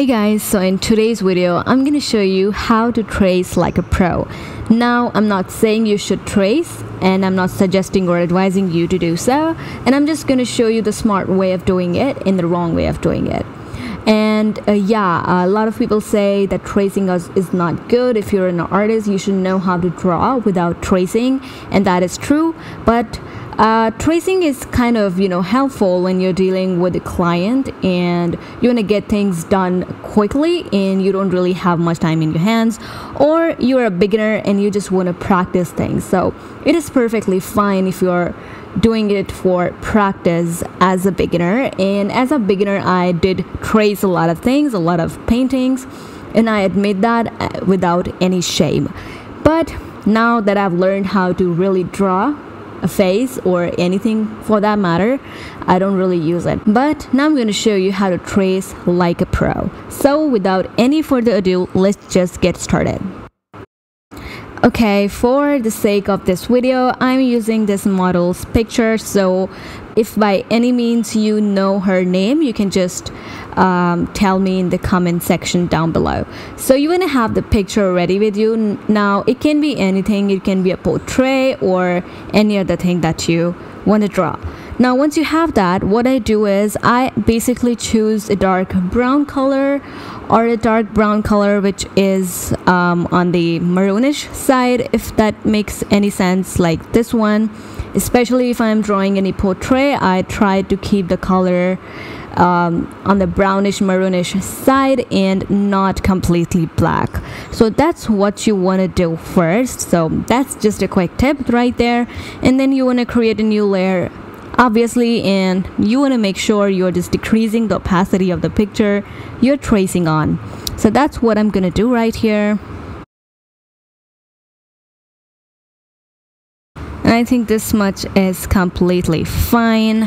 Hey guys, so in today's video I'm gonna show you how to trace like a pro. Now I'm not saying you should trace, and I'm not suggesting or advising you to do so, and I'm just gonna show you the smart way of doing it and the wrong way of doing it. And a lot of people say that tracing is not good. If you're an artist, you should know how to draw without tracing, and that is true. But tracing is kind of, helpful when you're dealing with a client and you want to get things done quickly and you don't really have much time in your hands, or you're a beginner and you just want to practice things. So it is perfectly fine if you're doing it for practice as a beginner. And as a beginner, I did trace a lot of things, a lot of paintings, and I admit that without any shame. But now that I've learned how to really draw a face or anything for that matter, I don't really use it. But now I'm going to show you how to trace like a pro. So without any further ado, let's just get started. Okay, for the sake of this video, I'm using this model's picture, so if by any means you know her name, you can just tell me in the comment section down below. So you want to have the picture ready with you. Now it can be anything, it can be a portrait or any other thing that you want to draw. Now once you have that, what I do is I basically choose a dark brown color or a dark brown color which is on the maroonish side, if that makes any sense, like this one. Especially if I'm drawing any portrait, I try to keep the color on the brownish maroonish side and not completely black. So that's what you want to do first. So that's just a quick tip right there. And then you want to create a new layer, obviously, and you want to make sure you're just decreasing the opacity of the picture you're tracing on. So that's what I'm going to do right here. And I think this much is completely fine.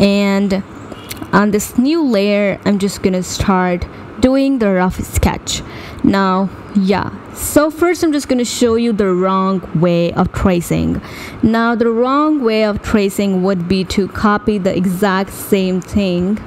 And on this new layer, I'm just going to start doing the rough sketch. Now, so first I'm just going to show you the wrong way of tracing. Now the wrong way of tracing would be to copy the exact same thing.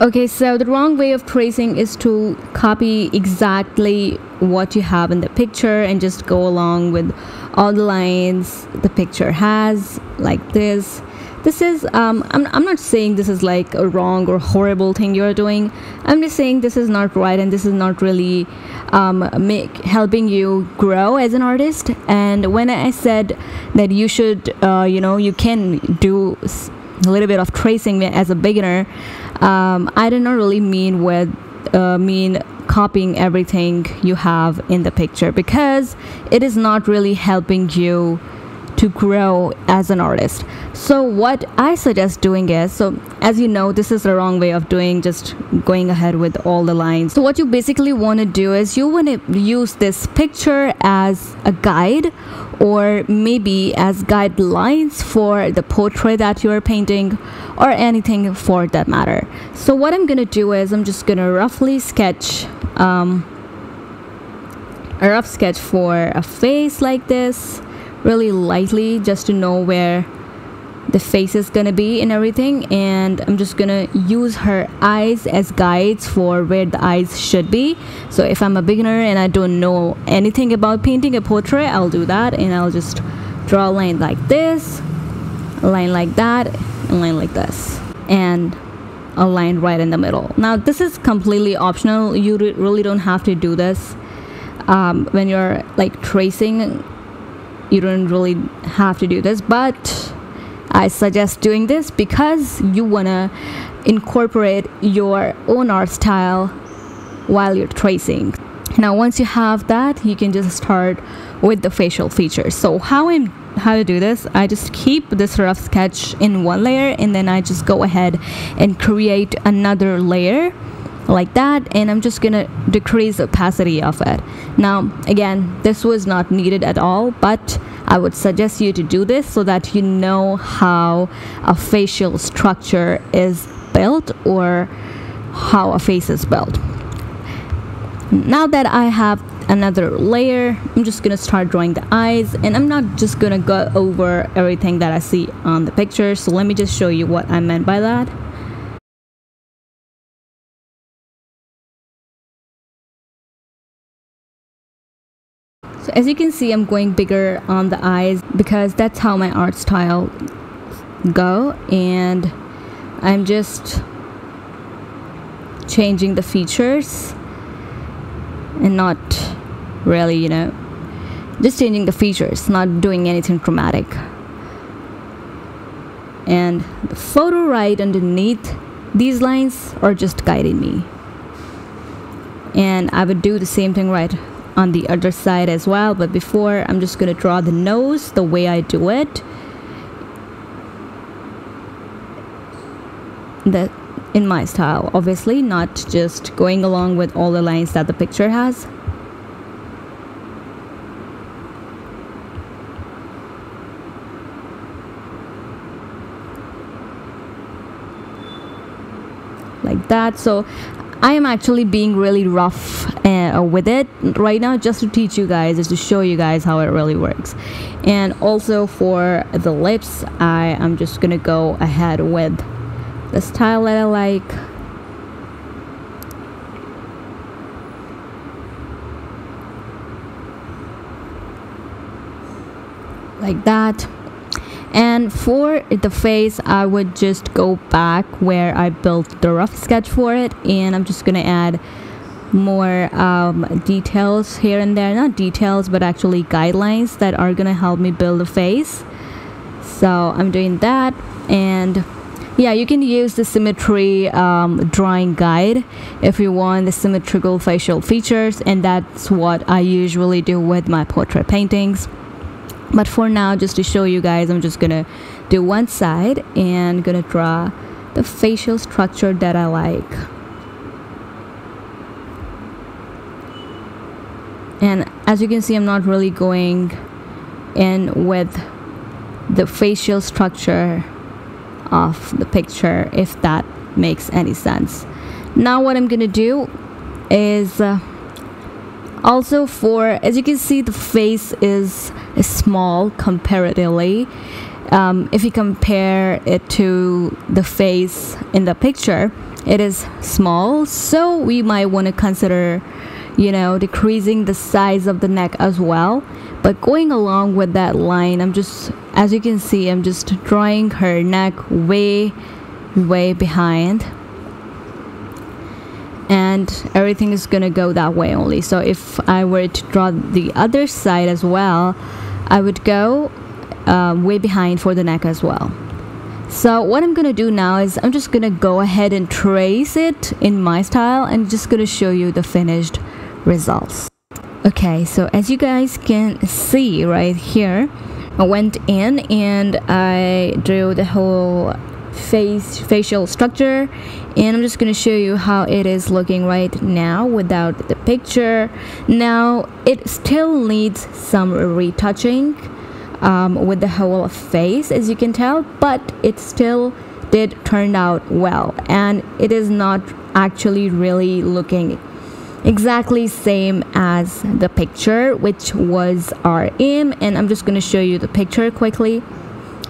Okay, so the wrong way of tracing is to copy exactly what you have in the picture and just go along with all the lines the picture has, like this. This is, I'm not saying this is like a wrong or horrible thing you're doing. I'm just saying this is not right, and this is not really helping you grow as an artist. And when I said that you should, you can do a little bit of tracing as a beginner, I did not really mean copying everything you have in the picture, because it is not really helping you to grow as an artist. So what I suggest doing is, so as you know, this is the wrong way of doing, just going ahead with all the lines. So what you basically want to do is you want to use this picture as a guide, or maybe as guidelines for the portrait that you're painting or anything for that matter. So what I'm gonna do is I'm just gonna roughly sketch a rough sketch for a face like this, really lightly, just to know where the face is gonna be and everything. And I'm just gonna use her eyes as guides for where the eyes should be. So if I'm a beginner and I don't know anything about painting a portrait, I'll do that, and I'll just draw a line like this, a line like that, a line like this, and a line right in the middle. Now this is completely optional. You really don't have to do this when you're like tracing. You don't really have to do this, but I suggest doing this because you want to incorporate your own art style while you're tracing. Now once you have that, you can just start with the facial features. So how to do this, I just keep this rough sketch in one layer, and then I just go ahead and create another layer like that, and I'm just gonna decrease the opacity of it. Now again, this was not needed at all, but I would suggest you to do this so that you know how a facial structure is built, or how a face is built. Now that I have another layer, I'm just gonna start drawing the eyes, and I'm not just gonna go over everything that I see on the picture, so let me just show you what I meant by that. So as you can see, I'm going bigger on the eyes because that's how my art style go, and I'm just changing the features and not really, you know, just changing the features, not doing anything dramatic. And the photo right underneath these lines are just guiding me, and I would do the same thing right on the other side as well. But before, I'm just gonna draw the nose the way I do it, that in my style, obviously, not just going along with all the lines that the picture has. Like that. So I am actually being really rough with it right now, just to teach you guys, just to show you guys how it really works. And also for the lips, I am just gonna go ahead with the style that I like. Like that. And for the face, I would just go back where I built the rough sketch for it, and I'm just gonna add more details here and there. Not details, but actually guidelines that are gonna help me build a face. So I'm doing that. And yeah, you can use the symmetry drawing guide if you want the symmetrical facial features, and that's what I usually do with my portrait paintings. But for now, just to show you guys, I'm just gonna do one side and gonna draw the facial structure that I like. And as you can see, I'm not really going in with the facial structure of the picture, if that makes any sense. Now what I'm gonna do is also, for, as you can see, the face is small comparatively. If you compare it to the face in the picture, it is small, so we might want to consider, you know, decreasing the size of the neck as well. But going along with that line, I'm just, as you can see, I'm just drawing her neck way behind, and everything is gonna go that way only. So if I were to draw the other side as well, I would go way behind for the neck as well. So what I'm gonna do now is I'm just gonna go ahead and trace it in my style, and just gonna show you the finished results. Okay, so as you guys can see right here, I went in and I drew the whole facial structure, and I'm just going to show you how it is looking right now without the picture. Now it still needs some retouching with the whole face, as you can tell, but it still did turn out well, and it is not actually really looking exactly same as the picture, which was our aim. And I'm just going to show you the picture quickly.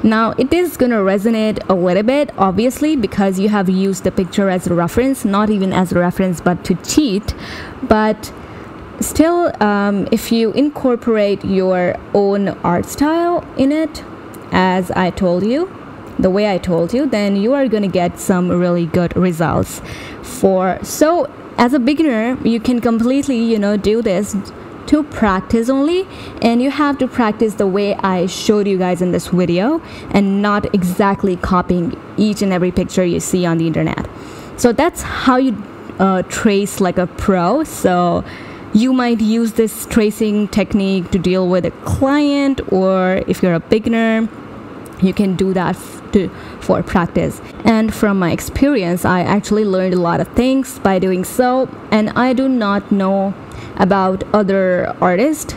Now it is gonna resonate a little bit, obviously, because you have used the picture as a reference, not even as a reference, but to cheat. But still, if you incorporate your own art style in it, as I told you, the way I told you, then you are gonna get some really good results. So as a beginner, you can completely, you know, do this to practice only, and you have to practice the way I showed you guys in this video, and not exactly copying each and every picture you see on the internet. So that's how you trace like a pro. So you might use this tracing technique to deal with a client, or if you're a beginner, you can do that for practice. And from my experience, I actually learned a lot of things by doing so, and I do not know about other artists,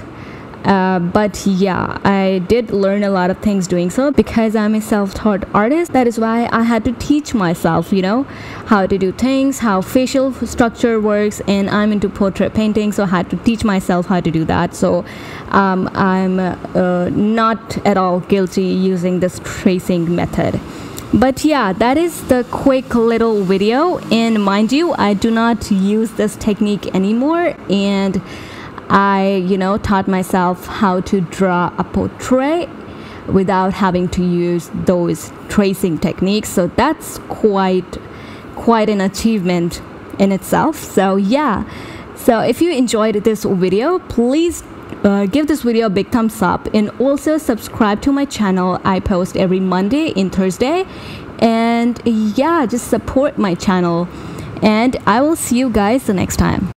but yeah, I did learn a lot of things doing so, because I'm a self-taught artist. That is why I had to teach myself, you know, how to do things, how facial structure works, and I'm into portrait painting, so I had to teach myself how to do that. So I'm not at all guilty using this tracing method. But yeah, that is the quick little video. And mind you, I do not use this technique anymore, and I, taught myself how to draw a portrait without having to use those tracing techniques. So that's quite an achievement in itself. So yeah, so if you enjoyed this video, please give this video a big thumbs up, and also subscribe to my channel. I post every Monday and Thursday, and yeah, just support my channel, and I will see you guys the next time.